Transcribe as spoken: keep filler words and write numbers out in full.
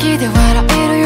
きで笑えるよ。